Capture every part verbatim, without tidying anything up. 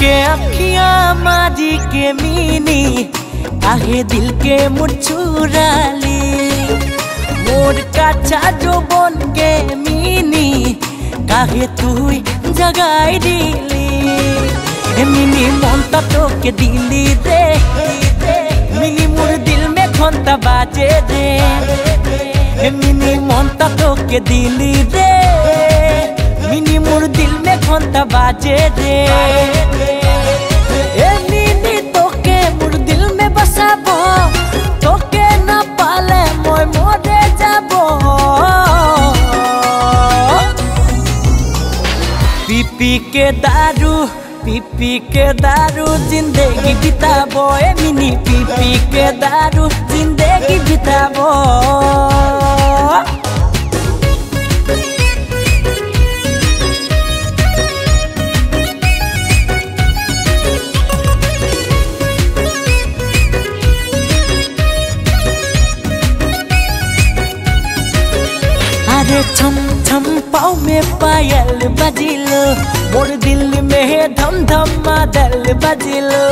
के अखिया माजी के मीनी आहे दिल के मुचुरा ली मोर काचा जो बन के मीनी काहे तू जगाई दिली मिनी मोंता तो के दिली दे मिनी मोर दिल में खोंता बाजे दे मिनी मोंता तो के दिली दे मिनी मोर दिल में खोंता बाजे दे पीपी के दारू पीपी के दारू जिंदगी बिताबो ए मिनी पीपी के दारू जिंदगी बिताबो अरे छम छम पाव में पायल बजिलो मोर दिल में धम धम बादल बजिलो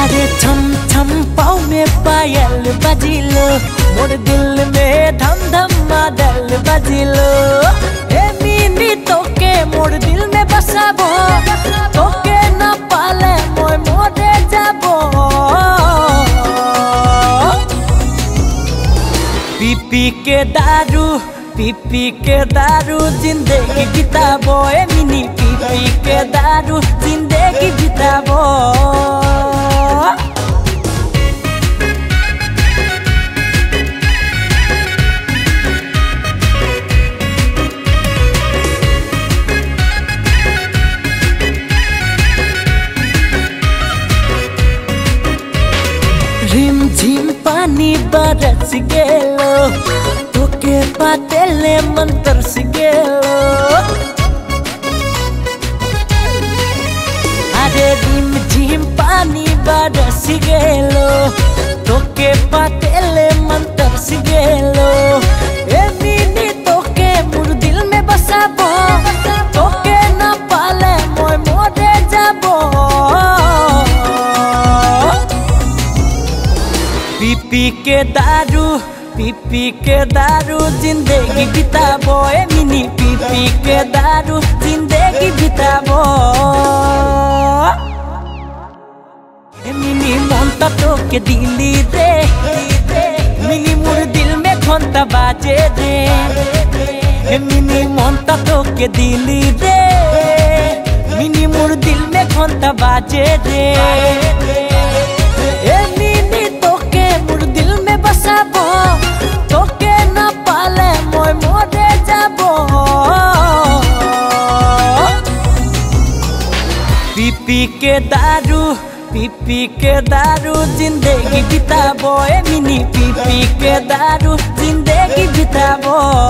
अरे छम छम पाव में पायल बजिलो मोर दिल में धम धम बादल बजिलो ए मिनी तो के मोर दिल में बसाबो तो के ना पाले मोय मोरे जाबो पीपी के दारू पीपी के दारू जिंदगी बिताबो ए मिनी पीपी के दारू जिंदगी बिताबो रिमझिम पानी बरस गेलो तो के पाते ले मन तरस गेलो अरे रिमझिम पानी बरस गेलो तो के पाते ले मन तरस गेलो ए मिनी तो के मोर दिल में बसाबो तो के ना पाले मोय मोरे जाबो पीपी के दारू पीपी के दारू जिंदगी बिताबो ए मिनी पीपी के दारू जिंदगी बिताबो ए मिनी मोंता तो के दिली दे मिनी मोर दिल में खोंता बाजे दे ए मिनी मोंता तो के दिली दे मिनी मोर दिल में खोंता बाजे दे पीपी के दारू पीपी के दारू जिंदगी बिताबो ए मिनी पीपी के दारू जिंदगी बिताबो।